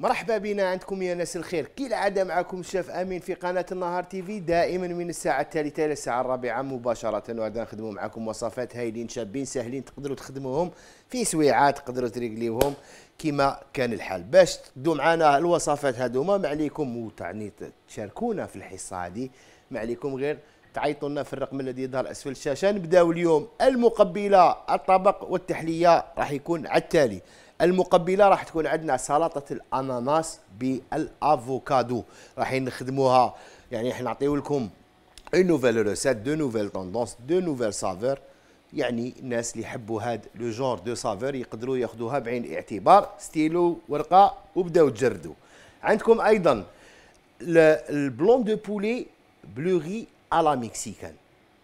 مرحبا بنا عندكم يا ناس الخير، كالعادة معكم الشاف أمين في قناة النهار تي في، دائما من الساعة الثالثة إلى الساعة الرابعة مباشرة. وغادي نخدموا معكم وصفات هايلين شابين ساهلين، تقدروا تخدموهم في سويعات، تقدروا تريقليوهم كما كان الحال. باش تدوا معنا الوصفات هذوما ما عليكم وتعني تشاركونا في الحصة هذه، ما عليكم غير تعيطوا لنا في الرقم الذي يظهر أسفل الشاشة. نبداو اليوم المقبلة، الطبق والتحلية راح يكون على التالي. المقبله راح تكون عندنا سلطه الاناناس بالافوكادو، راح نخدموها، يعني راح نعطيو لكم اون نوفيل ريسيت، دو نوفيل طوندونس، دو نوفيل سافور. يعني الناس اللي يحبوا هاد لو جونر دو سافور يقدروا ياخذوها بعين الاعتبار، ستيلو ورقه وبداو تجردوا. عندكم ايضا البلون دو بولي بلوغي على مكسيكان،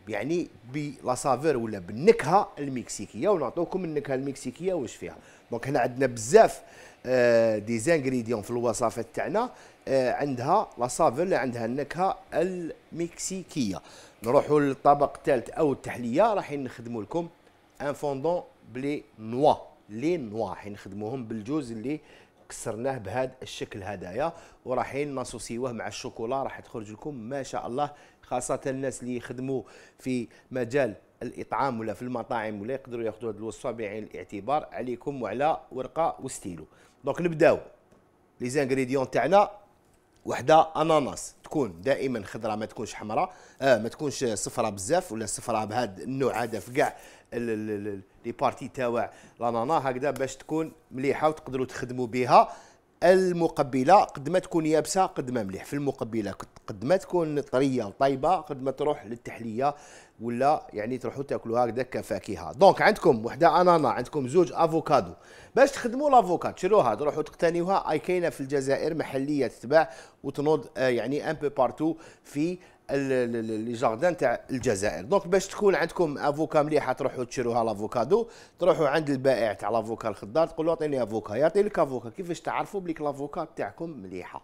يعني بلاسافور ولا بالنكهه المكسيكيه، ونعطوكم النكهه المكسيكيه واش فيها. دونك هنا عندنا بزاف دي زانغريديون في الوصفات تاعنا عندها لاسافور اللي عندها النكهه المكسيكيه. نروحوا للطبق الثالث او التحليه، راح نخدموا لكم ان فوندون بلي نوا، لي نوا راح نخدموهم بالجوز اللي كسرناه بهذا الشكل هدايا، وراح نصوصيوه مع الشوكولا، راح تخرج لكم ما شاء الله، خاصة الناس اللي يخدموا في مجال الإطعام ولا في المطاعم ولا يقدروا ياخذوا هذه الوصفة بعين الاعتبار. عليكم وعلى ورقة وستيلو. دونك نبداو لي زانغريديون تاعنا. وحدة أناناس تكون دائما خضراء، ما تكونش حمراء، ما تكونش صفراء بزاف ولا صفراء بهذا النوع هذا في كاع لي بارتي تاع الأنانا، هكذا باش تكون مليحة وتقدروا تخدموا بها. المقبله قد ما تكون يابسه قد ما مليح، في المقبله قد ما تكون طريه وطيبه قد ما تروح للتحليه، ولا يعني تروحوا تاكلوها هكذا كفاكهه. دونك عندكم وحده انانا، عندكم زوج افوكادو. باش تخدموا لافوكادو شروها، تروحوا تقتنيوها، اي كاينه في الجزائر محليه تتباع وتنوض يعني ان بو بارتو في لي جاردان تاع الجزائر. دونك باش تكون عندكم افوكا مليحه، تروحوا تشروها لافوكادو، تروحوا عند البائع تاع لافوكا الخضار تقول له اعطيني افوكا، يعطي لك افوكا. كيفاش تعرفوا بليك لافوكا تاعكم مليحه؟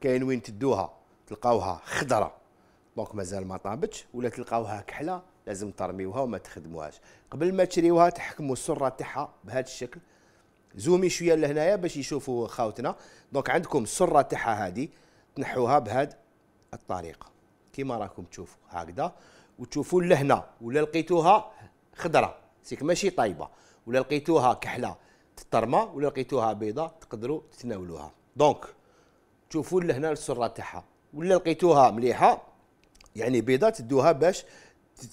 كاين وين تدوها تلقاوها خضره دونك مازال ما طابتش، ولا تلقاوها كحله لازم ترميوها وما تخدموهاش. قبل ما تشريوها تحكموا السره تاعها بهذا الشكل. زومي شويه لهنايا باش يشوفوا خاوتنا. دونك عندكم السره تاعها هذه تنحوها بهذا الطريقه كيما راكم تشوفوا هكذا، وتشوفوا لهنا ولا لقيتوها خضره سيك ماشي طايبه، ولا لقيتوها كحله تطرمه، ولا لقيتوها بيضه تقدروا تتناولوها. دونك تشوفوا لهنا السره تاعها، ولا لقيتوها مليحه يعني بيضه تدوها باش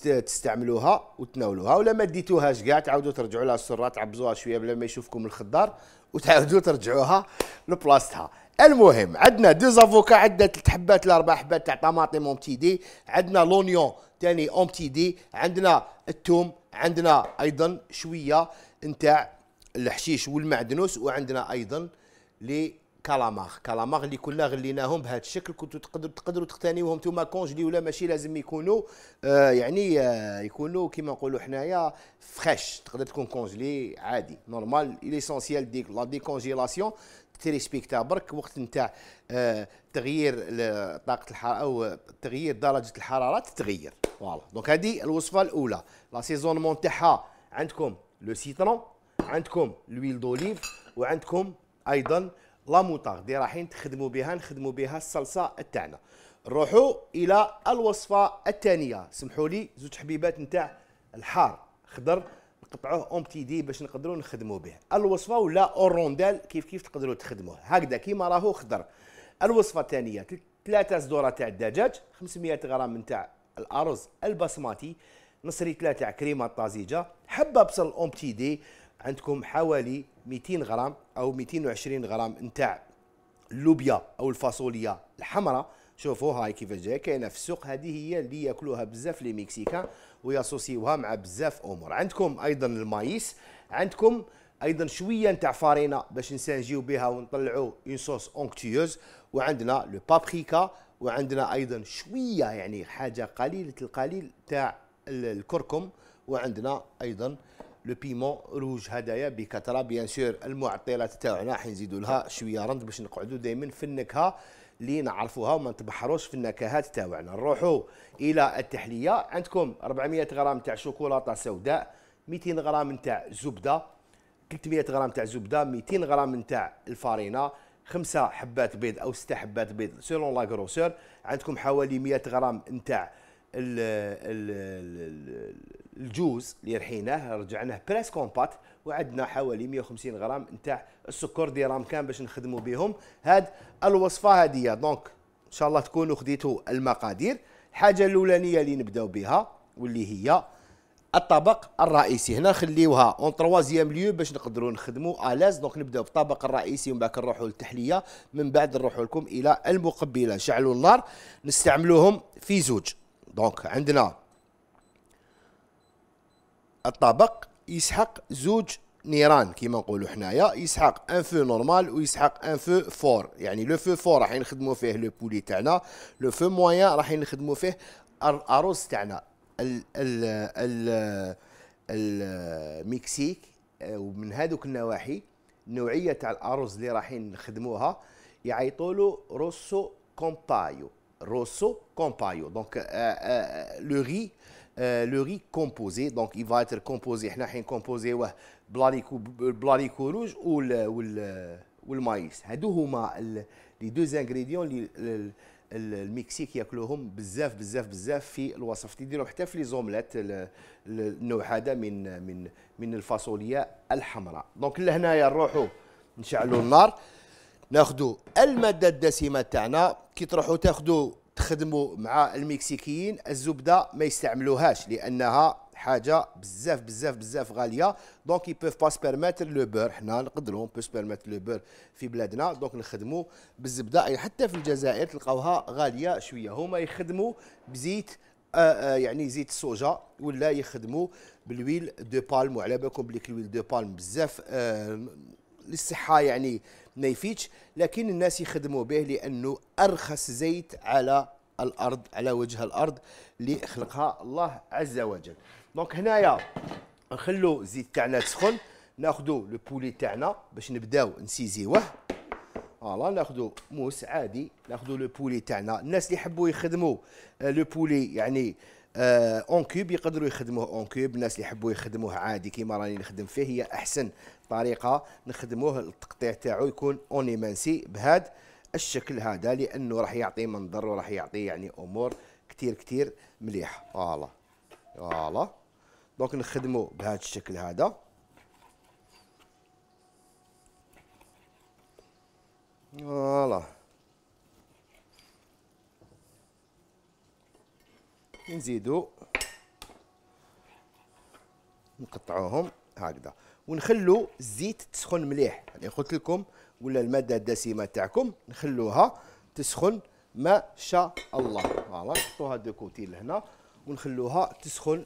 تستعملوها وتناولوها، ولا ما ديتوهاش كاع تعاودوا ترجعوا لها السره، تعبزوها شويه بلا ما يشوفكم الخضار وتعاودوا ترجعوها لبلاصتها. المهم عندنا دو زافوكا، عندنا 3 حبات ل 4 حبات تاع طماطم اون بتي دي، عندنا لونيون ثاني اون بتي دي، عندنا الثوم، عندنا ايضا شويه نتاع الحشيش والمعدنوس، وعندنا ايضا لي كالاماغ. كالاماغ اللي كنا غليناهم بهذا الشكل، كنتوا تقدروا تقتنيوهم نتوما كونجلي، ولا ماشي لازم يكونوا يكونوا كيما نقولوا حنايا فريش، تقدر تكون كونجلي عادي نورمال. ليسونسيال ديك لا ديكونجيلاسيون تريسبيكتا برك وقت نتاع تغيير طاقه الحراره او تغيير درجه الحراره تتغير. فوالا دونك هذه الوصفه الاولى. لا سيزونمون تاعها عندكم لو سيترون، عندكم لويل دوليف، وعندكم ايضا لا موطاغدي رايحين تخدموا بها، نخدموا بها الصلصه تاعنا. نروحوا الى الوصفه الثانيه. سمحوا لي زوج حبيبات نتاع الحار خضر نقطعوه اون بتي دي باش نقدروا نخدموا به. الوصفه ولا اوروندال كيف تقدروا تخدموه هكذا كيما راهو خضر. الوصفه الثانيه 3 صدور تاع الدجاج، 500 غرام نتاع الارز البسماتي، نصري 3 كريمه طازجه، حبه بصل اون بتي دي، عندكم حوالي 200 غرام او 220 غرام نتاع اللوبيا او الفاصوليا الحمراء. شوفوا هاي كيفاش جايه كاينه في السوق، هذه هي اللي ياكلوها بزاف لي مكسيكان وياسوسيوها مع بزاف امور. عندكم ايضا المايس، عندكم ايضا شويه نتاع فارينه باش نسانجيو بها ونطلعوا اون صوص اونكتيوز، وعندنا لو بابريكا، وعندنا ايضا شويه يعني حاجه قليله القليل تاع الكركم، وعندنا ايضا لو بيمون روج هدايا بكثره. بيان سور المعطلات تاعنا راح نزيدوا لها شويه رند باش نقعدوا دائما في النكهه اللي نعرفوها وما نتبحروش في النكهات تاعنا. نروحوا الى التحليه. عندكم 400 غرام تاع شوكولاته سوداء، 200 غرام تاع زبده، 300 غرام تاع زبده، 200 غرام تاع الفارينه، 5 حبات بيض او 6 حبات بيض سيلون لا غروسور، عندكم حوالي 100 غرام تاع الجوز اللي رحيناه رجعناه بريس كومبات، وعندنا حوالي 150 غرام نتاع السكر ديرام كان باش نخدموا بهم هاد الوصفه هاديه. دونك ان شاء الله تكونوا خديتوا المقادير. الحاجه الاولانيه اللي نبداو بها واللي هي الطبق الرئيسي، هنا نخليوها اون تروازيام ليو باش نقدروا نخدموا الاز. دونك نبداو بالطبق الرئيسي ومن بعد نروحوا للتحليه، من بعد نروحوا لكم الى المقبله. شعلوا النار، نستعملوهم في زوج. دونك عندنا الطبق يسحق زوج نيران كيما نقولوا حنايا، يسحق ان فو نورمال ويسحق ان فو فور. يعني لو فو فور راح نخدموا فيه لو بولي تاعنا، لو فو مويان راح نخدموا فيه الارز تاعنا. المكسيك ومن هذوك النواحي النوعيه تاع الارز اللي رايحين نخدموها يعيطوا له روسو كومبايو، روسو كومبايو. دونك لو ري كومبوزي، دونك اي فا اتر كومبوزي، حنا حين كومبوزيوه بلاريكو روج والمايس. هادو هما لي دو انغريديون لي المكسيك ياكلوهم بزاف بزاف بزاف في الوصفات، يديروهم حتى في لي زوملات النوع هذا من من من الفاصوليا الحمراء. دونك لهنايا نروحوا نشعلوا النار، ناخذوا الماده الدسمه تاعنا. كي تروحوا تخدموا مع المكسيكيين الزبده ما يستعملوهاش لانها حاجه بزاف بزاف بزاف غاليه. دونك اي بوف با سبيرماتر لو بور، حنا نقدروا بو سبيرماتر لو بور في بلادنا. دونك نخدموا بالزبده، حتى في الجزائر تلقاوها غاليه شويه. هما يخدموا بزيت يعني زيت الصوجه، ولا يخدموا بالويل دو بالم، وعلى بالكم بلي الويل دو بالم بزاف للصحه يعني ما يفيدش، لكن الناس يخدموا به لانه ارخص زيت على الارض، على وجه الارض اللي خلقها الله عز وجل. دونك هنايا نخلو الزيت تاعنا تسخن، ناخذوا لو بولي تاعنا باش نبداو نسيزيوه. فوالا ناخذوا موس عادي، ناخذوا لو بولي تاعنا. الناس اللي يحبوا يخدموا لو بولي يعني اون كوب يقدروا يخدموه اون كوب، الناس اللي يحبوا يخدموه عادي كيما راني نخدم فيه هي احسن طريقه نخدموه. التقطيع تاعو يكون اون ايمانسي بهذا الشكل هذا، لانه راح يعطي منظر وراح يعطي يعني امور كثير كثير مليحه. فوالا فوالا دونك نخدموا بهذا الشكل هذا. فوالا نزيدو نقطعوهم هكذا ونخلو الزيت تسخن مليح. يعني قلت لكم ولا الماده الدسمه تاعكم نخلوها تسخن ما شاء الله. فوالا نحطوها دو كوتي لهنا ونخلوها تسخن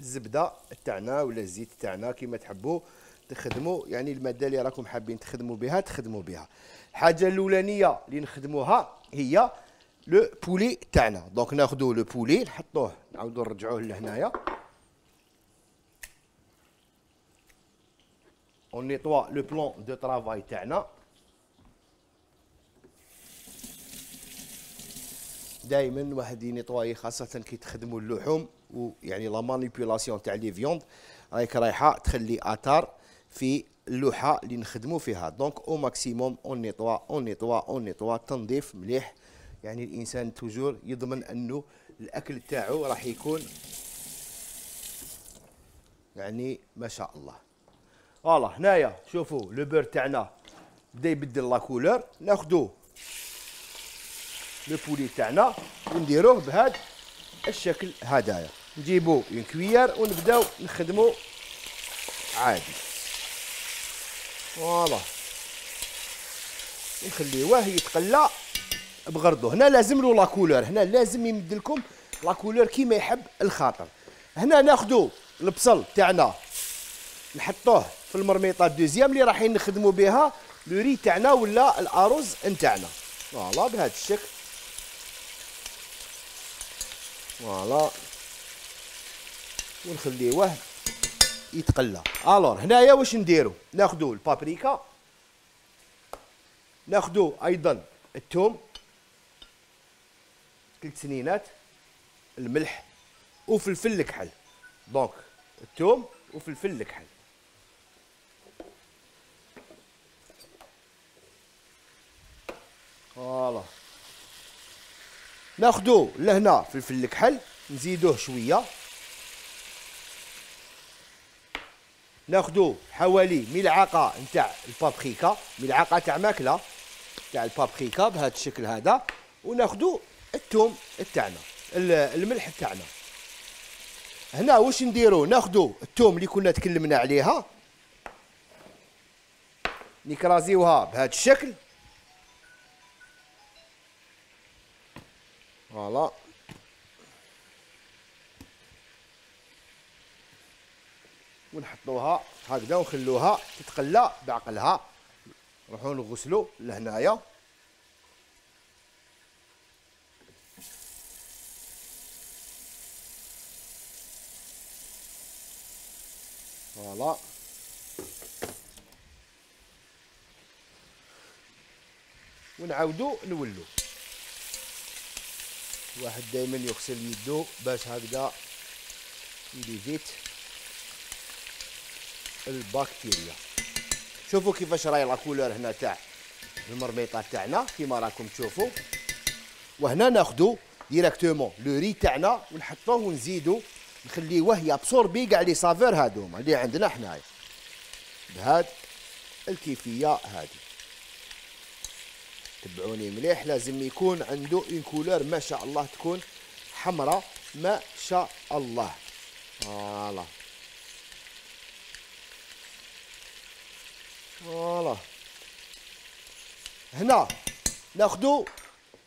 الزبده تاعنا ولا الزيت تاعنا كيما تحبوا تخدموا. يعني الماده اللي راكم حابين تخدموا بها تخدموا بها. الحاجه الاولانيه اللي نخدموها هي لو بولي تاعنا. دونك ناخذوا لو بولي نحطوه، نعاودوا نرجعوه لهنايا، اون نيتوا لو بلون دو طرافاي تاعنا. دائما واحد ينيطواي خاصه كي تخدموا اللحوم، ويعني لا مانيبيولاسيون تاع لي فيوند رايك رايحه تخلي اثار في اللوحه اللي نخدموا فيها. دونك او ماكسيموم اون نيتوا اون نيتوا اون نيتوا، تنظيف مليح. يعني الانسان توجور يضمن انه الاكل تاعو راح يكون يعني ما شاء الله. فوالا هنايا شوفوا لو بور تاعنا بدا يبدل لا كولور، ناخذوه لو بولي تاعنا ونديروه بهذا الشكل هدايا. نجيبو اون كويير ونبداو نخدمو عادي. فوالا نخليوه يتقلى بغرضو. هنا لازم له لاكولور، هنا لازم يمدلكم لاكولور كيما يحب الخاطر. هنا ناخذوا البصل تاعنا نحطوه في المرميطه الدوزيام اللي رايحين نخدموا بها لو ري تاعنا ولا الارز نتاعنا. فوالا بهذا الشكل. فوالا ونخليوه يتقلى. الور هنايا واش نديرو؟ ناخذوا البابريكا، ناخذوا ايضا الثوم، 3 سنينات، الملح وفلفل الكحل. دونك الثوم وفلفل الكحل فوالا ناخدو لهنا فلفل الكحل نزيدوه شويه، ناخدو حوالي ملعقه نتاع البابريكا، ملعقه تاع ماكله تاع البابريكا بهذا الشكل هذا، وناخدو الثوم تاعنا الملح تاعنا. هنا واش نديرو، ناخدو الثوم اللي كنا تكلمنا عليها نكرازيوها بهذا الشكل فوالا، ونحطوها هكذا ونخلوها تتقلى بعقلها. نروحو نغسلو لهنايا فوالا، ونعاودو نولو. الواحد دائما يغسل يدو باش هكذا يليفيت البكتيريا. شوفوا كيفاش راهي لاكولور هنا تاع المرميطه تاعنا كيما راكم تشوفوا. وهنا ناخذو ديراكتومون لو ري تاعنا ونحطوه ونزيدو نخليوه يابسوربي كاع لي سافور هادوما اللي عندنا حنايا بهاد الكيفيه هادي. تبعوني مليح، لازم يكون عنده اون كولور ما شاء الله تكون حمراء ما شاء الله فوالا فوالا. هنا ناخذوا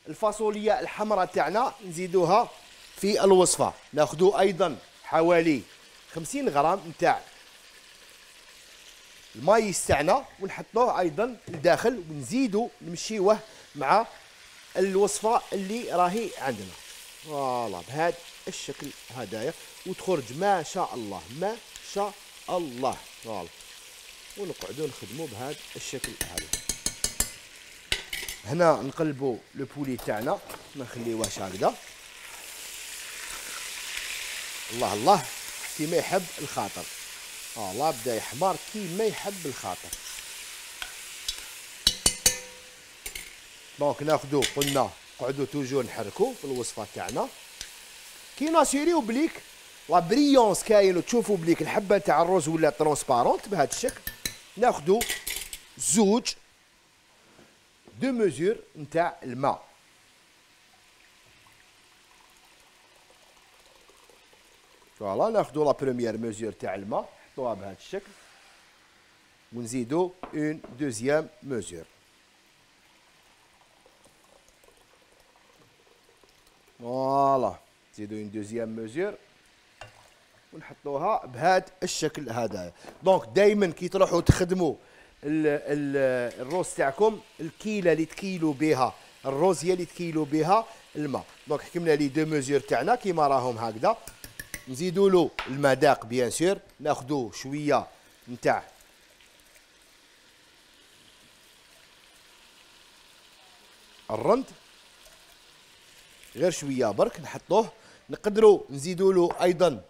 الفاصوليا الحمراء تاعنا نزيدوها في الوصفه، ناخذوا ايضا حوالي 50 غرام نتاع المايس تاعنا ونحطوه ايضا لداخل ونزيدو نمشيوه مع الوصفه اللي راهي عندنا فوالا بهذا الشكل هدايا، وتخرج ما شاء الله ما شاء الله فوالا. ونقعدو نخدمو بهذا الشكل هذا. هنا نقلبو لو بولي تاعنا ما نخليوهش هكذا، الله الله كيما يحب الخاطر فوالا، بدا يحمر كيما يحب الخاطر. دونك ناخدو قلنا نقعدو توجور نحركو في الوصفه تاعنا كي ناسيريو بليك لا بريونس كاين وتشوفوا بليك الحبه تاع الروز ولا ترونسبارونت بهذا الشكل. ناخدو زوج دو ميزور نتاع الماء، فوالا ناخدو لا بروميير ميزور تاع الماء نحطوها بهذا الشكل، ونزيدو اون دوزيام ميزور فوالا، نزيدو اون دوزيام ميزور ونحطوها بهذا الشكل هذايا. دونك دائما كي تروحوا تخدموا الروز تاعكم الكيله اللي تكيلوا بها الروز هي اللي تكيلوا بها الماء. دونك حكمنا لي دو ميزور تاعنا كيما راهم هكذا، نزيدوا له المذاق بيان سور، ناخذوا شويه نتاع الرند غير شويه برك نحطوه، نقدروا نزيدوا له ايضا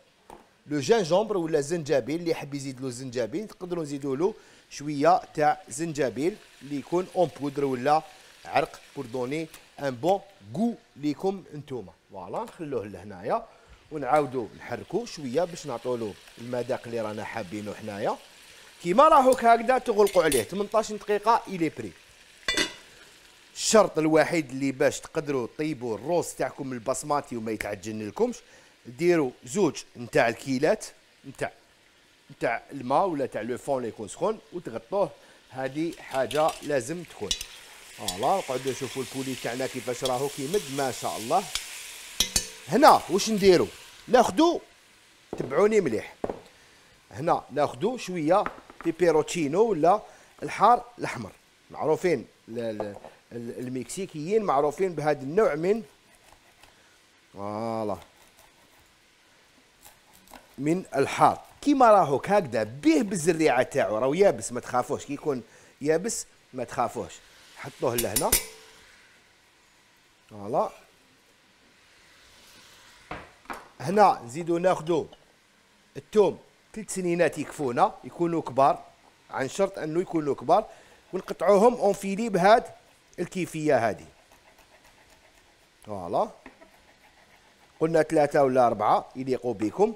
لو جينجومبر ولا الزنجبيل اللي يحب يزيد له الزنجبيل، تقدروا نزيدوا له شويه تاع زنجبيل اللي يكون اون بودر ولا عرق بور دوني ان بون غو ليكم انتوما فوالا. نخلوه لهنايا ونعاودو نحركو شويه باش نعطولو المذاق اللي رانا حابينو حنايا كيما راهوك هكذا. تغلقوا عليه 18 دقيقه الي بري. الشرط الوحيد اللي باش تقدروا طيبوا الروز تاعكم البصماتي وما يتعجن لكمش، ديروا زوج نتاع الكيلات نتاع الماء ولا تاع لو فون اللي يكون سخون وتغطوه، هذه حاجه لازم تكون فوالا. نقعدو نشوفوا البولي تاعنا كيفاش راهو كيمد ما شاء الله. هنا واش نديرو، ناخدو تبعوني مليح، هنا ناخدو شويه بيبيروتشينو ولا الحار الاحمر، معروفين المكسيكيين معروفين بهذا النوع من فوالا من الحار كيما راهوك هكذا بيه بالزريعه تاعو، راهو يابس ما تخافوش، كي يكون يابس ما تخافوش. حطوه لهنا فوالا. هنا نزيدو ناخدو الثوم 3 سنينات يكفونا، يكونوا كبار عن شرط انه يكونوا كبار، ونقطعوهم اون فيلي بهاد الكيفيه هذه. فوالا قلنا 3 ولا 4 يليقوا بكم.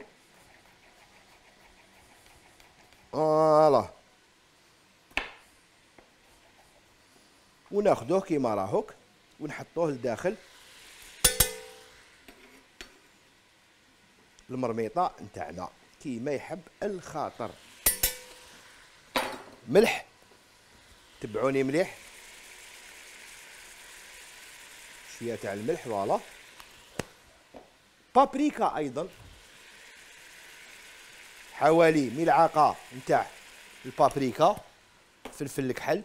فوالا وناخذوه كيما راهوك ونحطوه لداخل المرميطه نتاعنا كيما يحب الخاطر. ملح، تبعوني مليح، شويه تاع الملح. فوالا بابريكا ايضا، حوالي ملعقه نتاع البابريكا، فلفل الكحل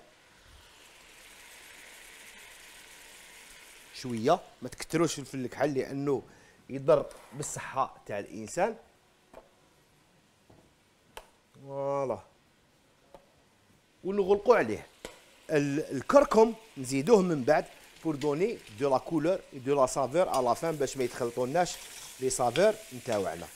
شويه، ما تكتروش فلفل الكحل لانه يضر بالصحه تاع الانسان. فوالا ونغلقوا عليه. الكركم نزيدوه من بعد بور دوني دو لا كولور دو لا سافور على لافان باش ما يتخلطولناش لي سافور نتاوعنا.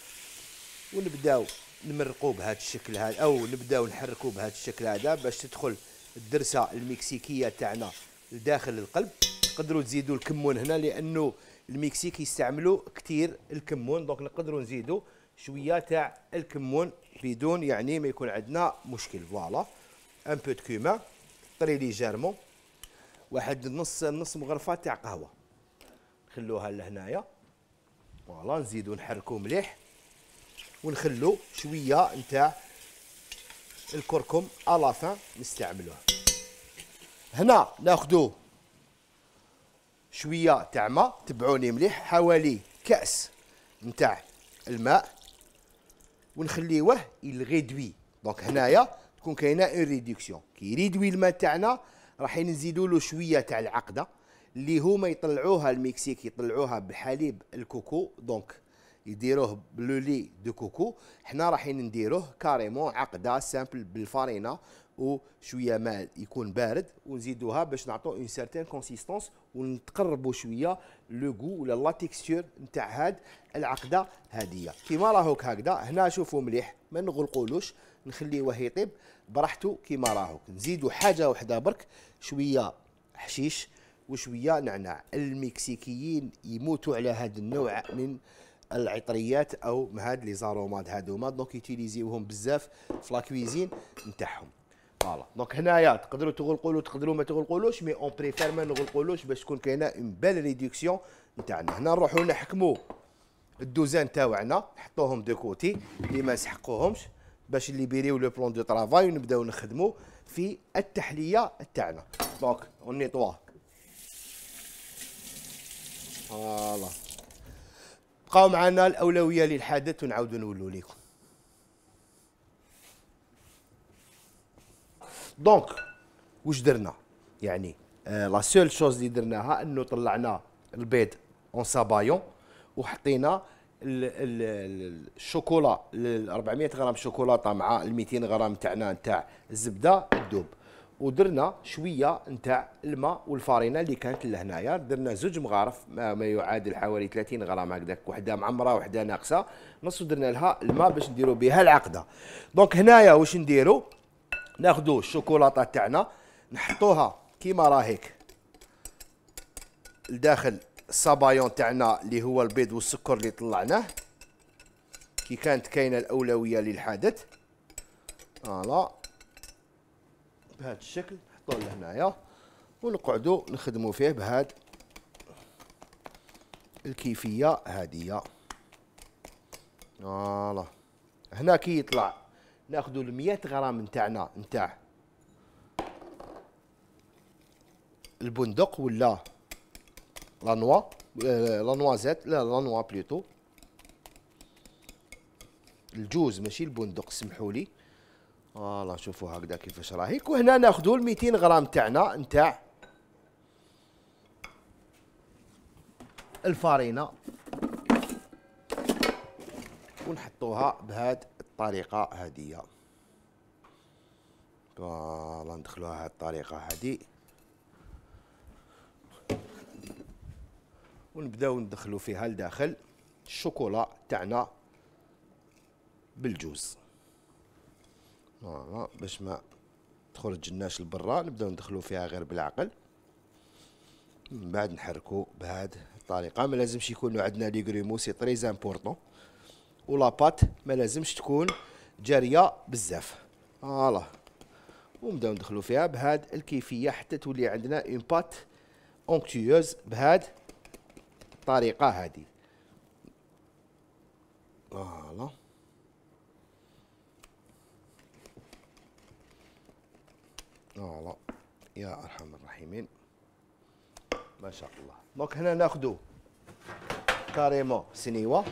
ونبداو نمرقوا بهذا الشكل هذا، او نبداو نحركوا بهذا الشكل هذا باش تدخل الدرسه المكسيكيه تاعنا لداخل القلب. تقدروا تزيدوا الكمون هنا لانه المكسيك يستعملوا كثير الكمون، دونك نقدروا نزيدوا شويه تاع الكمون بدون يعني ما يكون عندنا مشكل. فوالا ان بو دو كومان طري ليجيرمون، واحد نص مغرفه تاع قهوه نخلوها لهنايا. فوالا نزيدو نحركو مليح ونخلو شويه نتاع الكركم على فان نستعملوه. هنا ناخدو شويه تاع ما، تبعوني مليح، حوالي كاس نتاع الماء ونخليوه يلغيدوي. دونك هنايا تكون كاينه اون ريدكسيون، كي يريدوي الماء تاعنا راح نزيدوا له شويه تاع العقده اللي هما يطلعوها المكسيك، يطلعوها بحليب الكوكو، دونك يديروه بلو لي دو كوكو. حنا راح نديروه كاريمون عقده سامبل بالفارينه وشويه ماء يكون بارد ونزيدوها باش نعطو اون سيرتين كونسيستونس ونتقربوا شويه لو غو ولا لا تيكستور نتاع هاد العقده هاديه كيما راهوك هكذا. هنا شوفوا مليح، ما نغلقولوش، نخليوه يطيب براحته كيما راهوك. نزيدو حاجه وحده برك، شويه حشيش وشويه نعناع. المكسيكيين يموتوا على هاد النوع من العطريات او هاد لي زارومات هادوما، دونك يوتيليزيوهم بزاف في لا كويزين نتاعهم. فوالا دونك هنايا تقدروا تغلقولو، تقدروا ما تغلقولوش، مي اون بريفير ما نغلقولوش باش تكون كاينه اون بال ريدكسيون نتاعنا. هنا نروحو نحكمو الدوزان تاوعنا، نحطوهم دو كوتي اللي ما يسحقوهمش باش نليبيريو لو بلون دو طرافاي ونبداو نخدمو في التحليه تاعنا. دونك اون نيطواه. فوالا بقاو معنا الاولويه للحدث ونعاودو نولو ليكم. دونك واش درنا؟ يعني لا سول شوز اللي درناها انه طلعنا البيض اون صابايون وحطينا الشوكولا، 400 غرام شوكولاطه مع 200 غرام تاعنا نتاع الزبده الدوب، ودرنا شويه نتاع الماء والفارينه اللي كانت لهنايا. درنا 2 مغارف ما يعادل حوالي 30 غرام هكذاك، وحده معمره وحده ناقصه نص، ودرنا لها الماء باش نديرو بها العقده. دونك هنايا واش نديرو؟ ناخذو الشوكولاطه تاعنا نحطوها كيما راهيك لداخل الصبايون تاعنا اللي هو البيض والسكر اللي طلعناه كي كانت كاينه الاولويه للحدث. فوالا بهذا الشكل نحطوه لهنايا ونقعدو نخدمو فيه بهاد الكيفيه هاديه. فوالا هنا كي يطلع ناخذو 100 غرام نتاعنا نتاع البندق ولا لا نوا، لا نوازيت، لا لا نوا بليتو، الجوز ماشي البندق سمحولي. فوالا شوفوا هكذا كيفاش راهيك. وهنا ناخذو 200 غرام تاعنا نتاع الفارينه ونحطوها بهاد الطريقه هاديه. فوالا ندخلوها هاد الطريقه هادي ونبداو ندخلو فيها لداخل الشوكولا تاعنا بالجوز. فوالا باش ما تخرج لناش لبرا، نبداو ندخلو فيها غير بالعقل. من بعد نحركو بهذه الطريقه. ما لازمش يكون عندنا لي غريمو، سي تري امبورطون، ولا بات ما لازمش تكون جاريه بزاف. فوالا ونبداو ندخلو فيها بهذه الكيفيه حتى تولي عندنا اون بات اونكتيوز بهذه الطريقه هذه. فوالا فوالا يا ارحم الراحمين ما شاء الله. دونك هنا ناخذو كاريمون سنيوه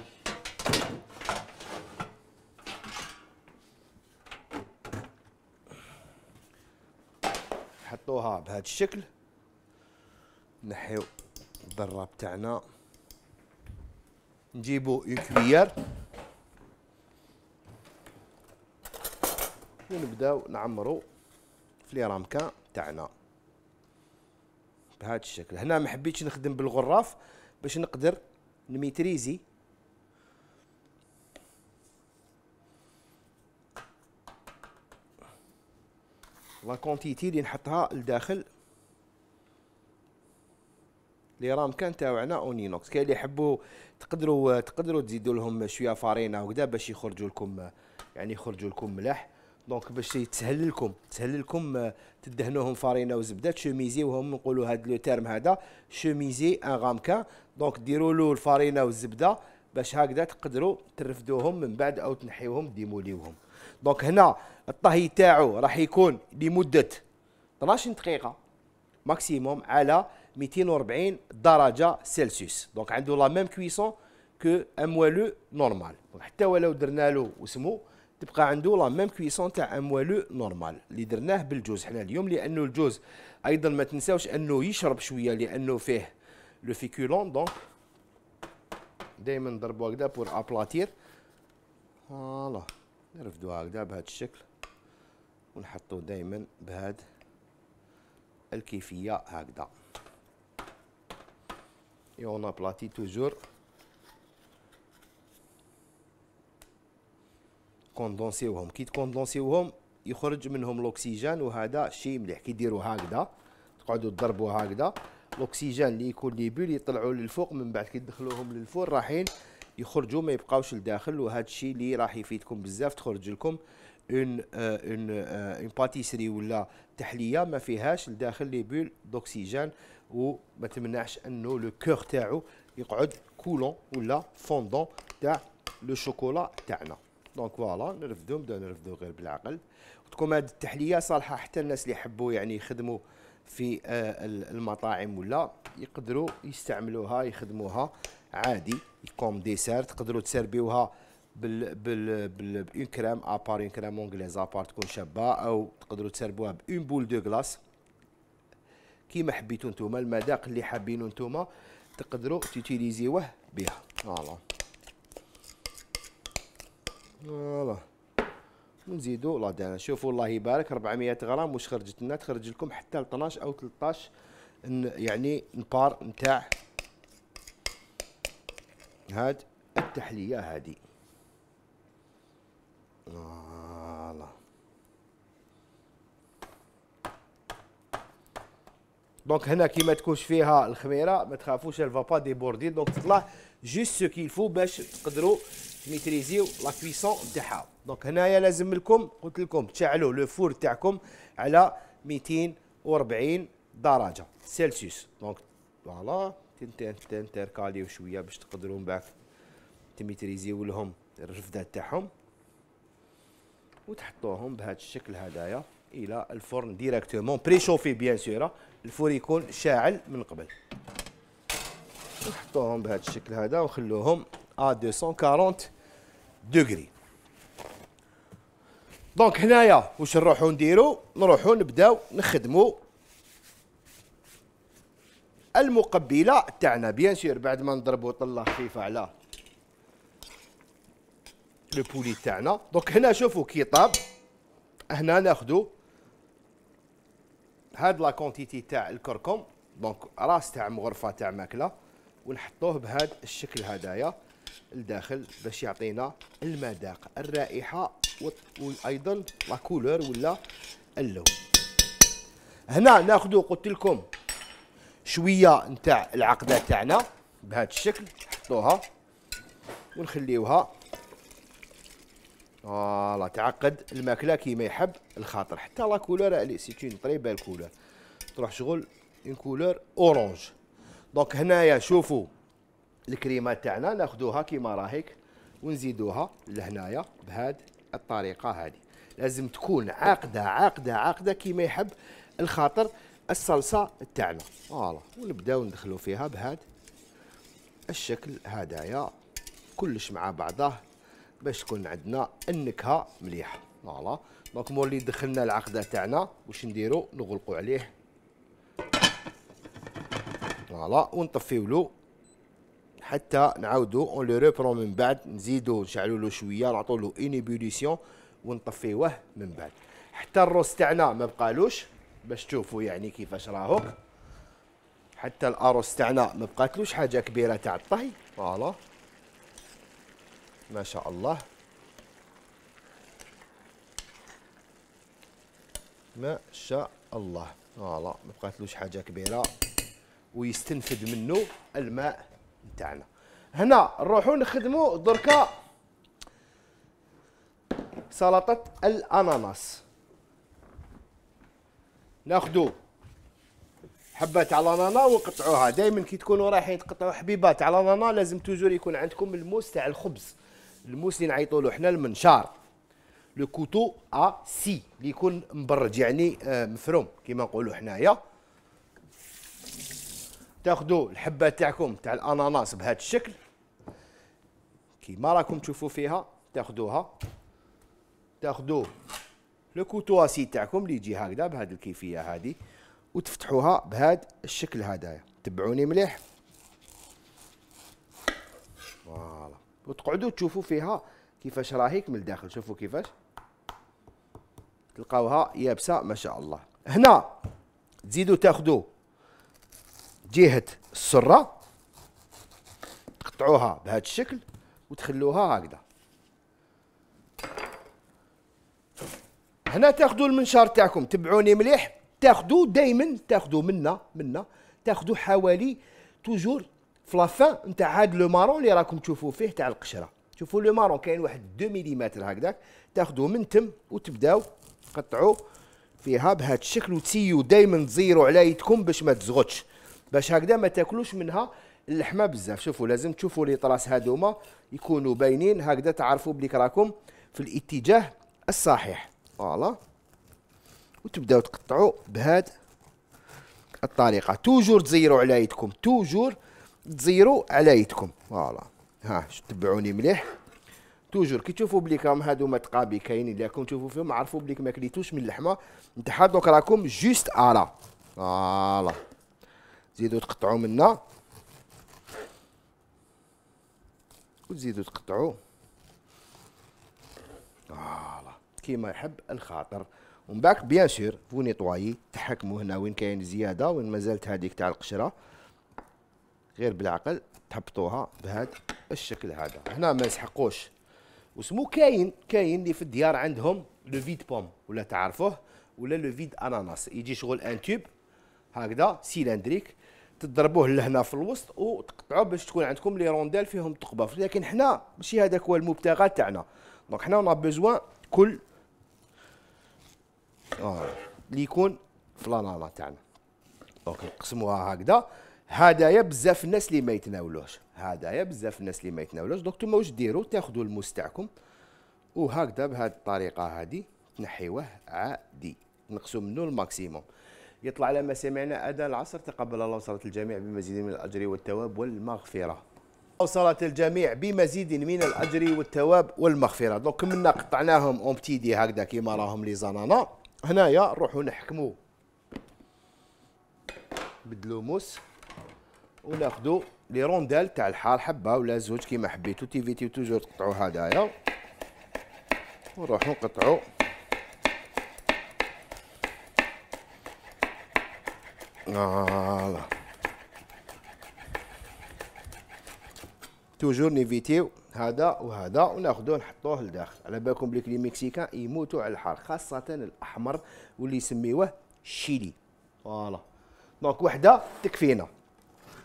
نحطوها بهذا الشكل، نحيو الذره تاعنا، نجيبو اون كويير ونبداو نعمرو في لي رامكان تاعنا بهذا الشكل. هنا ما حبيتش نخدم بالغراف باش نقدر نميتريزي لا كونتيتي اللي نحطها لداخل لي رامكان تاعنا اونينوكس. كاين اللي يحبوا تقدروا تزيدوا لهم شويه فارينه وكذا باش يخرجوا لكم، يعني يخرجوا لكم ملاح. دونك باش تسهل لكم تدهنوهم فارينه وزبده، تشوميزيوهم، نقولوا هذا لو تيرم هذا شوميزي ان رامكان. دونك ديروا له الفارينه والزبده باش هكذا تقدروا ترفدوهم من بعد او تنحيوهم ديموليوهم. دونك هنا الطهي تاعو راح يكون لمده 12 دقيقه ماكسيموم على 240 درجه سلسيوس. دونك عنده لا ميم كويسون كو ان موالو نورمال، حتى ولو درنا له وسمو تبقى عنده لا ميم كويسون تاع ان موالو نورمال اللي درناه بالجوز حنا اليوم. لانه الجوز ايضا ما تنساوش انه يشرب شويه لانه فيه لو فيكولون. دونك دائما نضربوا هكذا بور ابلاتير. فوالا نرفدوها هكذا بهذا الشكل ونحطو دائما بهذه الكيفيه هكذا. اون ابلاتي توجور كوندونسيوهم، كي تكوندونسيوهم يخرج منهم الاكسجين وهذا شيء مليح. كي ديروا هكذا تقعدوا تضربوا هكذا الاكسجين اللي يكون لي بول يطلعوا للفوق، من بعد كي تدخلوهم للفور راحين يخرجوا ما يبقاوش لداخل. وهذا الشيء اللي راح يفيدكم بزاف، تخرج لكم اون باتيسري ولا تحليه ما فيهاش لداخل لي بول دوكسيجين، وما تمنعش انه لو كور تاعو يقعد كولون ولا فوندون تاع لو شوكولا تاعنا. دونك فوالا نرفدو، نبداو نرفدو غير بالعقل. وتكون هذه التحليه صالحه حتى الناس اللي يحبوا يعني يخدموا في المطاعم ولا يقدروا يستعملوها يخدموها عادي كوم ديسير. تقدروا تسربيوها بال اون كريم ابار، اون كريم اونغليزا ابار تكون شابه، او تقدروا تسربوها بون بول دو كلاص كيما حبيتو نتوما، المذاق اللي حابينو نتوما تقدروا تيتيليزيوه بها. فوالا فوالا ونزيدو لا دانا. شوفوا الله يبارك 400 غرام واش خرجت لنا، تخرج لكم حتى ل 12 او 13 يعني نبار نتاع هاد التحليه هادي. فوالا دونك هنا كي ما تكونش فيها الخميره ما تخافوش الفابا ديبوردي. دونك تطلع جوست سو كيلفو باش تقدروا ميتريزيو لا كويسون تاعها. دونك هنايا لازم لكم قلت لكم تشعلوا لو فور تاعكم على 240 درجه سلسيوس. دونك فوالا تنتركاليو شويه باش تقدروا من بعد تميتريزيو لهم الرفده تاعهم وتحطوهم بهذا الشكل هدايا الى الفرن ديريكتومون بريشوفي بيان سور، الفور يكون شاعل من قبل. نحطوهم بهذا الشكل هذا ونخلوهم ا 240 دوغري. دونك هنايا واش نروحو نديرو، نروحو نبداو نخدمو المقبله تاعنا بيان سور بعد ما نضربو طله خفيفه على لو بولي تاعنا. دونك هنا شوفوا كي طاب هنا ناخذو هاد لا كونتيتي تاع الكركم، دونك راس تاع مغرفه تاع ماكله، ونحطوه بهذا الشكل هدايا لداخل باش يعطينا المذاق الرائحه وايضا لا كولور ولا اللون. هنا ناخذو قلت لكم شويه نتاع العقده تاعنا بهذا الشكل، نحطوها ونخليوها فوالا تعقد الماكله كيما يحب الخاطر. حتى لا كولور الي سيتون طري بال كولور تروح شغل اون كولور اورانج. دونك هنايا شوفوا الكريمه تاعنا ناخذوها كيما راهيك ونزيدوها لهنايا بهذه الطريقه. هذه لازم تكون عاقده عاقده عاقده كيما يحب الخاطر الصلصه تاعنا فوالا، ونبداو ندخلوا فيها بهذا الشكل هدايا كلش مع بعضه باش تكون عندنا النكهه مليحه فوالا. دونك مور اللي دخلنا العقده تاعنا واش نديرو؟ نغلقوا عليه فوالا ونطفيو له حتى نعاودو اون لو ريبرون من بعد، نزيدو نشعلو له شويه نعطو له انيبوليسيون ونطفيوه من بعد حتى الروس تاعنا ما بقالوش باش تشوفوا يعني كيفاش راهو. حتى الاروس تاعنا ما بقاتلوش حاجه كبيره تاع الطهي فوالا ما شاء الله ما شاء الله فوالا ما بقاتلوش حاجه كبيره ويستنفد منه الماء نتاعنا. هنا نروحو نخدمو دركا سلطه الاناناس. ناخدو حبه تاع الانانا ونقطعوها. دائما كي تكونوا رايحين تقطعوا حبيبات تاع الانانا لازم توجور يكون عندكم الموس تاع الخبز، الموس اللي نعيطوا له حنا المنشار لو كوتو ا سي اللي يكون مبرج يعني مفروم كيما نقولوا حنايا. تاخذوا الحبه تاعكم تاع الاناناس بهذا الشكل كيما راكم تشوفوا فيها، تاخذوها تاخذوا لو كوتو ا سي تاعكم اللي يجي هكذا بهذه الكيفيه هذه وتفتحوها بهذا الشكل هدايا. تبعوني مليح فوالا وتقعدوا تشوفوا فيها كيفاش راهيك من الداخل. شوفوا كيفاش تلقاوها يابسه ما شاء الله. هنا تزيدوا تاخذوا جهه السره تقطعوها بهذا الشكل وتخلوها هكذا. هنا تاخذوا المنشار تاعكم، تبعوني مليح، تاخذوا دائما تاخذوا منا تاخذوا حوالي توجور في لافان نتاع هذا لو مارون اللي راكم تشوفوا فيه تاع القشره. شوفوا لو مارون كاين واحد 2 ملم هكذاك، تاخذوا من تم وتبداو تقطعوا فيها بهذا الشكل وتسيو دائما تزيروا على يدكم باش ما تزغطش، باش هكذا ما تاكلوش منها اللحمه بزاف. شوفوا لازم تشوفوا لي طراس هذوما يكونوا باينين هكذا تعرفوا بلي راكم في الاتجاه الصحيح فوالا، وتبداو تقطعوا بهاد الطريقه. توجور تزيروا على يدكم، توجور تزيروا على يدكم فوالا. ها تبعوني مليح، توجور كي تشوفوا بلي راهم هادو متقابي كاينين اللي راكم تشوفوا فيهم عرفوا بلي ما كليتوش من اللحمه نتاعها. دوك راكم جوست الا فوالا تزيدوا تقطعوا منا وتزيدوا تقطعوا فوالا كيما يحب الخاطر. ومن بعد بيان سور فو نيطوايي تحكموا هنا وين كاين زياده وين مازالت هذيك تاع القشره غير بالعقل تهبطوها بهذا الشكل هذا. هنا ما يسحقوش وسمو كاين اللي في الديار عندهم لو فيد بوم ولا تعرفوه ولا لو فيد اناناس، يجي شغل ان تيوب هكذا سيلندريك تضربوه لهنا في الوسط وتقطعوه باش تكون عندكم لي روندال فيهم ثقبه، لكن حنا ماشي هذاك هو المبتغى تاعنا. دونك حنا اون بيزوان كل اللي يكون في لانانا تاعنا. دونك نقسموها هكذا هدايا. بزاف الناس اللي ما يتناولوش هدايا، بزاف الناس اللي ما يتناولوش. دونك نتوما واش ديروا؟ تاخذوا الموس تاعكم وهكذا بهذه الطريقه هذه تنحيوه عادي، نقصوا منه الماكسيموم. يطلع على مسامعنا اذان العصر، تقبل الله وصلت الجميع بمزيد من الاجر والثواب والمغفره. وصلت الجميع بمزيد من الاجر والثواب والمغفره. دونك منا قطعناهم اون بتي دي هكذا كيما راهم لي زانانا. هنايا نروحو نحكمو بدلو موس وناخدو لي روندال تاع الحار حبه ولا زوج كيما حبيتو، تيفيتيو توجور تقطعو هدايا ونروحو نقطعو فوالا. توجور نيفيتيو هذا وهذا وناخذوه نحطوه لداخل. على بالكم بلي المكسيكان يموتوا على الحار خاصه الاحمر واللي يسميوه شيلي فوالا. دونك وحده تكفينا.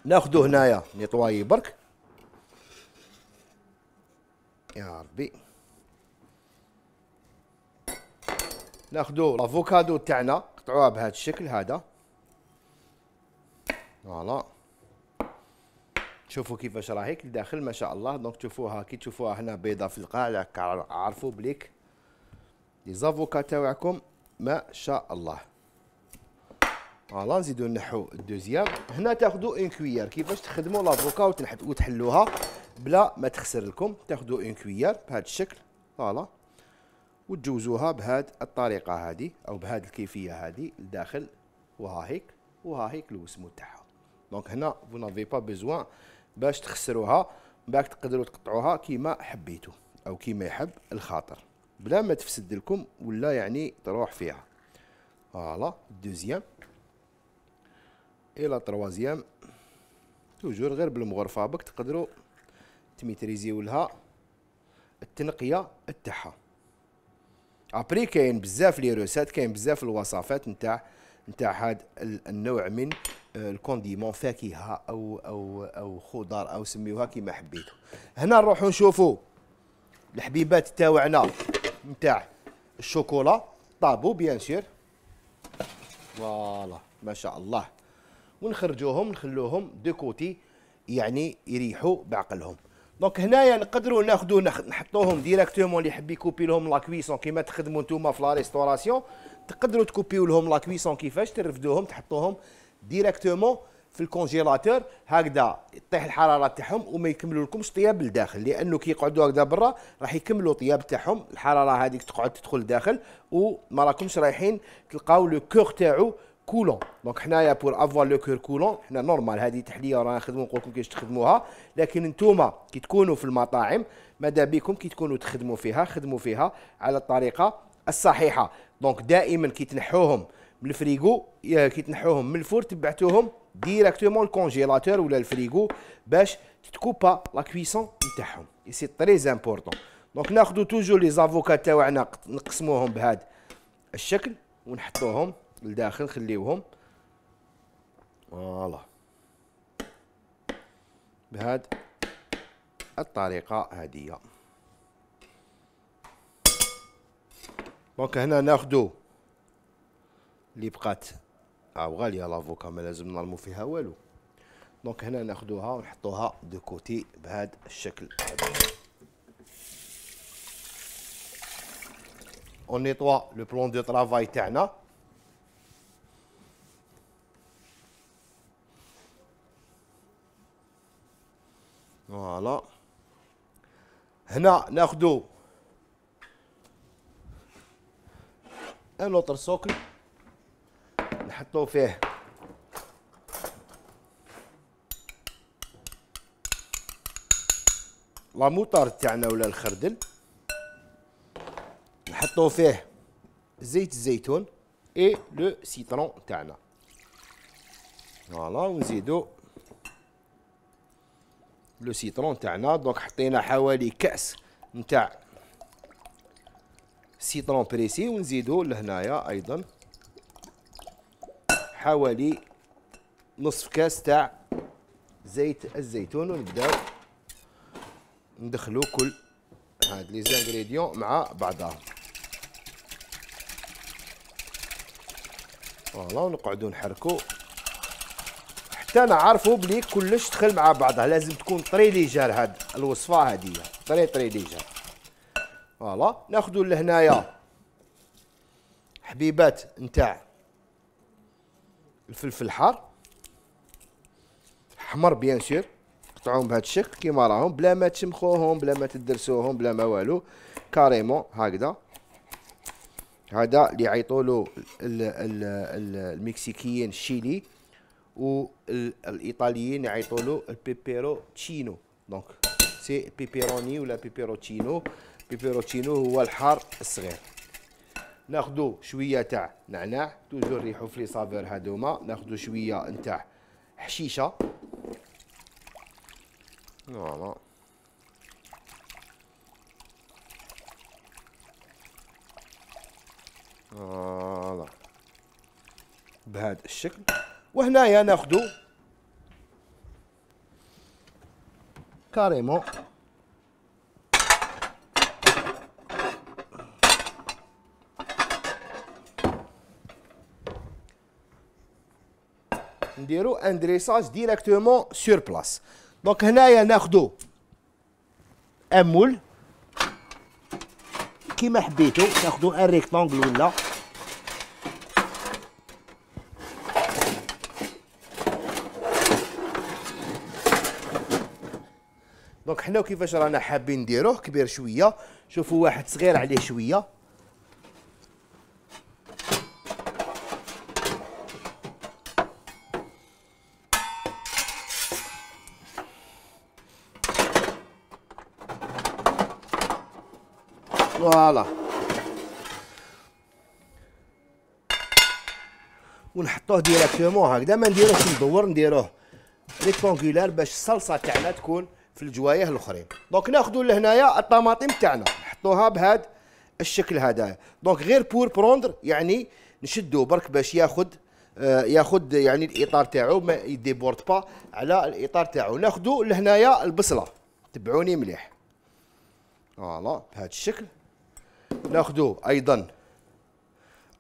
ناخذو هنايا نيطواي برك يا ربي. ناخذو الافوكادو تاعنا نقطعوها بهذا الشكل هذا، فوالا شوفوا كيفاش راهيك لداخل ما شاء الله. دونك تشوفوها كي تشوفوها هنا بيضه في القاع، عرفوا بليك لي زافوكا تاعكم ما شاء الله. فوالا نزيدو نحو الدوزيام. هنا تاخذوا اون كويير، كيفاش تخدموا لافوكا وتحلوها بلا ما تخسر لكم. تاخذوا اون كويير بهذا الشكل فوالا، وتجوزوها بهذه الطريقه هذه او بهذه الكيفيه هذه لداخل، وها هيك وها هيك الوسمو تاعها. دونك هنا فو نافي با بيزوان باش تخسروها، باك تقدروا تقطعوها كيما حبيتو او كيما يحب الخاطر بلا ما تفسد لكم ولا يعني تروح فيها. فوالا دوزيام الى تروازيام، توجور غير بالمغرفه بك تقدروا تميتريزيو لها التنقيه تاعها. ابري كاين بزاف لي روسات، كاين بزاف الوصفات نتاع هاد النوع من الكونديمون، فاكهه او خضار او سميوها كيما حبيتو. هنا نروحو نشوفو الحبيبات تاوعنا نتاع الشوكولا طابو بيان سور، فوالا ما شاء الله. ونخرجوهم نخلوهم دو كوتي يعني يريحوا بعقلهم. دونك هنايا نقدروا ناخذو نحطوهم ديراكتومون، اللي يحب يكوبي لهم لاكويسون كيما تخدموا نتوما في لا ريستوراسيون، تقدروا تكوبيو لهم لاكويسون كيفاش ترفدوهم، تحطوهم ديراكتومون في الكونجيلاتور هكذا تطيح الحراره تاعهم وما يكملوا لكمش طياب لداخل، لانه كي يقعدوا هكذا برا راح يكملوا طياب تاعهم، الحراره هذيك تقعد تدخل لداخل وما راكمش رايحين تلقاو لو كور تاعو كولون. دونك حنايا بور افوار لو كور كولون حنا نورمال هذه تحليه رانا نخدمو، نقول لكم كيفاش تخدموها، لكن نتوما كي تكونوا في المطاعم ماذا بيكم كي تكونوا تخدموا فيها، خدموا فيها على الطريقه الصحيحه. دونك دائما كي تنحوهم من الفريغو، كي تنحوهم من الفور، تبعتوهم ديراكتومون الكونجيلاتور ولا الفريغو باش تتكوبا لا كويسون نتاعهم، سي تري امبورطون. دونك ناخذو توجور لي زافوكا تاعنا نقسموهم بهذا الشكل ونحطوهم لداخل نخليوهم فوالا بهذه الطريقه هذه. دونك هنا ناخذو اللي بقات غاليه لافوكا ما لازم نرمو فيها والو. دونك هنا ناخذوها ونحطوها دو كوتي بهذا الشكل اون نيطوا لو بلون دو طرافاي تاعنا. فوالا هنا ناخذو ان لوطر سوكل نحطو فيه لا موطارد تاعنا ولا الخردل، نحطو فيه زيت الزيتون اي لو سيترون تاعنا فوالا، ونزيدو لو سيترون تاعنا. دونك حطينا حوالي كأس نتاع سيترون بريسي، ونزيدو لهنايا ايضا حوالي نصف كاس تاع زيت الزيتون، ونبداو ندخلو كل هاد لي زانغريديون مع بعضها فوالا، ونقعدو نحركو حتى نعرفو بلي كلش دخل مع بعضها. لازم تكون طري ليجار هاد الوصفه هادية، طري ليجار فوالا. ناخدو لهنايا حبيبات نتاع الفلفل الحار حمر بيان سور، قطعوهم بهذا الشكل كيما راهم بلا ما تشمخوهم بلا ما تدرسوهم بلا ما والو، كاريمون هكذا. هذا اللي يعيطولو المكسيكيين الشيلي، والايطاليين يعيطولو البيبيرو تشينو. دونك سي بيبيروني ولا بيبيروتشينو، بيبيروتشينو هو الحار الصغير. ناخدو شويه تاع نعناع، توجور ريحو في لي صافور هادوما. ناخدو شويه نتاع حشيشه فوالا، بهاد الشكل، وهنايا ناخذ كاريمون نديرو ان دريساج ديريكتومون سور بلاص. دونك هنايا ناخذ ان مول كيما حبيتو، تاخذو ان ريكتانغل ولا دونك حنا كيفاش رانا حابين نديروه، كبير شويه، شوفوا واحد صغير عليه شويه. فوالا ونحطوه ديريكتومون هكذا، ما نديروهش ندور، نديروه ريكتونغولار باش الصلصه تاعنا تكون في الجوايه الاخرين. دونك ناخذوا لهنايا الطماطم تاعنا نحطوها بهذا الشكل هذايا، دونك غير بور بروندر يعني نشدو برك باش ياخذ يعني الاطار تاعو، ما يديبورد با على الاطار تاعو. ناخذوا لهنايا البصله، تبعوني مليح، فوالا بهذا الشكل. ناخذوا ايضا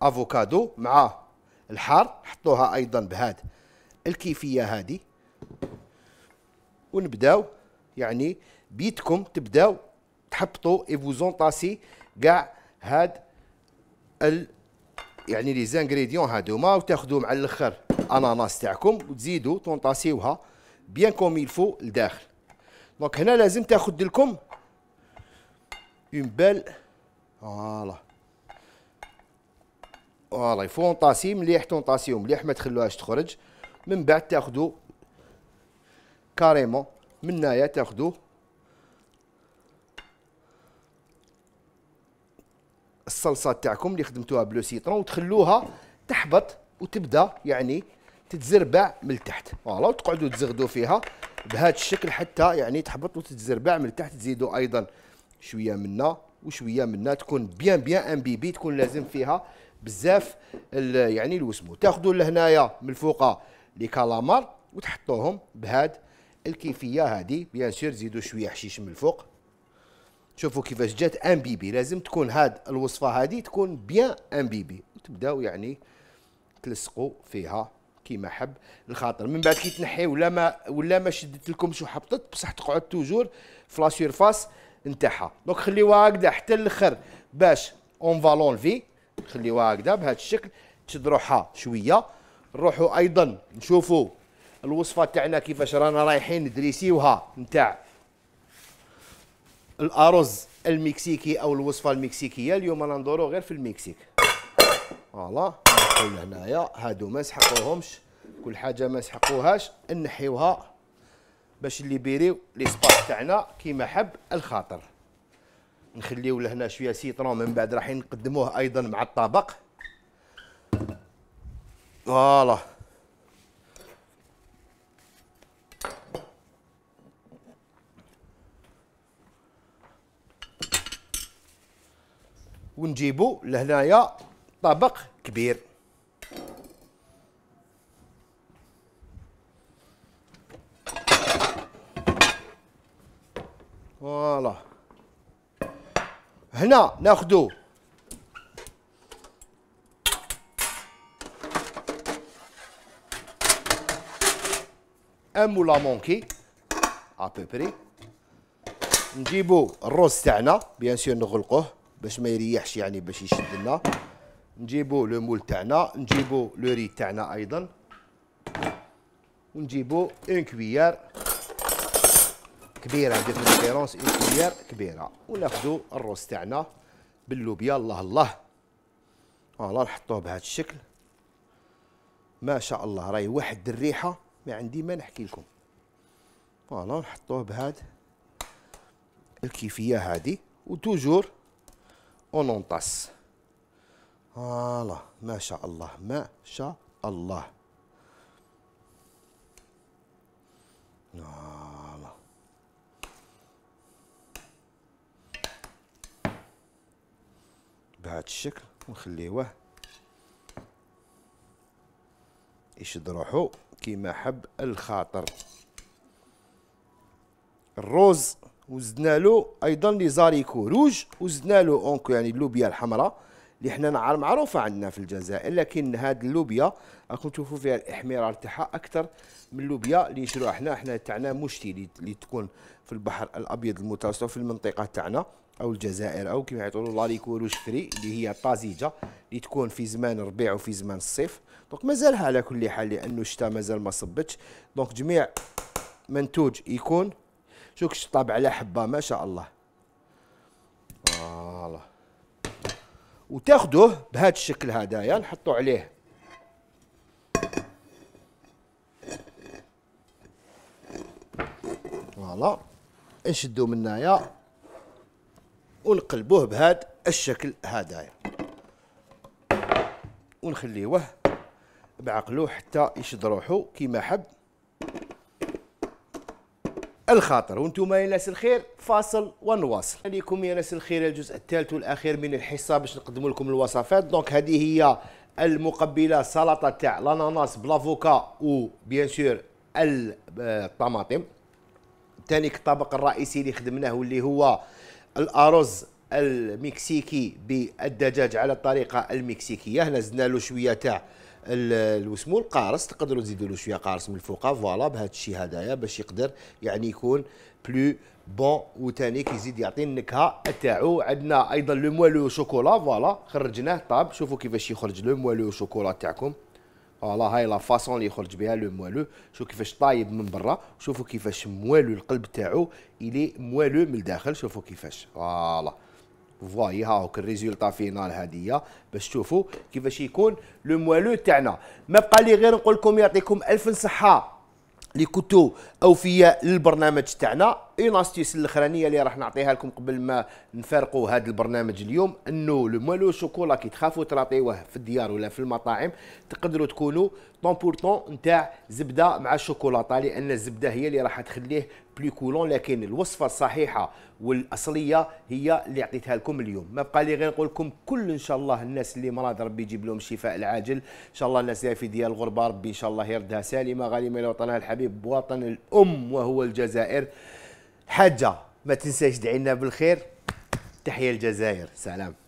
افوكادو مع الحار، نحطوها ايضا بهذا الكيفيه هذه، ونبداو يعني بيتكم تبداو تحبطوا اي فوزونطاسي كاع هاد يعني لي زانغريديون هادوما، وتاخذوا مع الاخر اناناس تاعكم وتزيدوا تونطاسيوها بيان كوم يلفو لداخل. دونك هنا لازم تاخذ لكم اون بال، فوالا فوالا يفو نطاسي مليح، تونطاسيو مليح ما تخلوهاش تخرج. من بعد تاخذوا كاريمون من هنايا، تاخذوا الصلصه تاعكم اللي خدمتوها بلو سيترون وتخلوها تحبط وتبدا يعني تتزربع من التحت، فوالا وتقعدوا تزغدوا فيها بهذا الشكل حتى يعني تحبط وتتزربع من التحت. تزيدوا ايضا شويه منا وشويه منا، تكون بيان ان بيبي، تكون لازم فيها بزاف يعني الوسمو. تاخذوا لهنايا من فوقها لي كالامار وتحطوهم بهذا الكيفيه هذه، بيان سور زيدوا شويه حشيش من الفوق. شوفوا كيفاش جات ان بيبي، لازم تكون هاد الوصفه هذه تكون بيان ان بيبي، وتبداو يعني تلصقوا فيها كيما حب الخاطر. من بعد كي تنحي ولا ما شدت لكمش وحبطت، بصح تقعد توجور في لا سيرفاس نتاعها. دونك خليوها هكذا حتى الاخر باش اون فالون في، خليوها هكذا بهذا الشكل تشد روحها شويه. نروحوا ايضا نشوفوا الوصفه تاعنا كيفاش رانا رايحين ندريسيوها نتاع الارز المكسيكي او الوصفه المكسيكيه. اليوم رانا ندورو غير في المكسيك، فوالا نحطو هنايا هادو ما نسحقوهمش، كل حاجه ما نسحقوهاش، نحيوها باش نليبيريو لي سباس تاعنا كيما حب الخاطر. نخليو لهنا شويه سيترون، من بعد رايحين نقدموه ايضا مع الطبق، فوالا ونجيبو لهنايا طبق كبير. فوالا هنا ناخدو ان مولا مونكي ابوبري، نجيبو الروز تاعنا بيان سور نغلقوه باش ما يريحش يعني باش يشد لنا، نجيبو لو مول تاعنا، نجيبو لو ري تاعنا ايضا، ونجيبو اون كويار كبيره، دير بريفيرونس اون كويار كبيره، وناخذو الروز تاعنا باللوبيا الله الله، فوالا نحطوه بهذا الشكل. ما شاء الله راهي واحد الريحه ما عندي ما نحكي لكم، فوالا نحطوه بهذا الكيفيه هذه وتوجور وننطس، فوالا ما شاء الله ما شاء الله، فوالا بهذا الشكل. ونخليوه يشد روحو كيما حب الخاطر. الروز وزدنا له ايضا لي زاريكو روج، وزدنا له اونكو يعني اللوبيا الحمراء اللي حنا معروفه عندنا في الجزائر، لكن هاد اللوبيا راكم تشوفوا فيها الاحمرار تاعها اكثر من اللوبيا اللي نشروها حنا تاعنا مشتي، اللي تكون في البحر الابيض المتوسط في المنطقه تاعنا او الجزائر، او كما يعطوا له لاريكو روج فري اللي هي طازجه اللي تكون في زمان الربيع وفي زمان الصيف. دونك مازالها على كل حال لانه الشتاء مازال ما صبتش، دونك جميع منتوج يكون شوكش طابع على حبه ما شاء الله فوالا، وتاخذوه بهذا الشكل هدايا نحطو عليه فوالا، نشدو من هنايا ونقلبوه بهذا الشكل هدايا ونخليوه بعقلو حتى يشد روحو كيما حب الخاطر. وانتم يا ناس الخير فاصل ونواصل. عليكم يا ناس الخير الجزء الثالث والاخير من الحصه باش نقدم لكم الوصفات. دونك هذه هي المقبله سلطه تاع الاناناس بلافوكا وبيان سور الطماطم. ثاني الطبق الرئيسي اللي خدمناه واللي هو الارز المكسيكي بالدجاج على الطريقه المكسيكيه، هنا زدنا له شويه تاع وسمو القارص، تقدروا تزيدوا له شويه قارص من الفوق فوالا بهذا الشيء هذايا باش يقدر يعني يكون بلو بون وثاني كيزيد يعطي النكهه تاعو. عندنا ايضا لو موالو شوكولا فوالا خرجناه طاب، شوفوا كيفاش يخرج لو موالو شوكولا تاعكم فوالا، هاي لا فاصون اللي يخرج بها لو موالو، شوفوا كيفاش طايب من برا، شوفوا كيفاش موالو القلب تاعو الي موالو من الداخل، شوفوا كيفاش فوالا فواي هاوك الريزولطا فينال هادية باش تشوفوا كيفاش يكون لو موالو تاعنا. ما بقى لي غير نقول لكم يعطيكم الف صحة اللي كنتو اوفياء للبرنامج تاعنا. اون استيس الاخرانيه اللي راح نعطيها لكم قبل ما نفارقوا هذا البرنامج اليوم، انه لو موالو شوكولا كي تخافوا تراطيوه في الديار ولا في المطاعم، تقدروا تكونوا طون بور طون نتاع زبده مع الشوكولاطه، لان الزبده هي اللي راح تخليه بلو كولون، لكن الوصفه الصحيحه والاصليه هي اللي عطيتها لكم اليوم. ما بقى لي غير نقول لكم كل ان شاء الله الناس اللي مرضى ربي يجيب لهم الشفاء العاجل، ان شاء الله الناس اللي في ديار الغربه ربي ان شاء الله يردها سالمه غانمه لوطنها الحبيب بوطن الام وهو الجزائر. حاجة ما تنساش دعينا بالخير، تحيا الجزائر، سلام.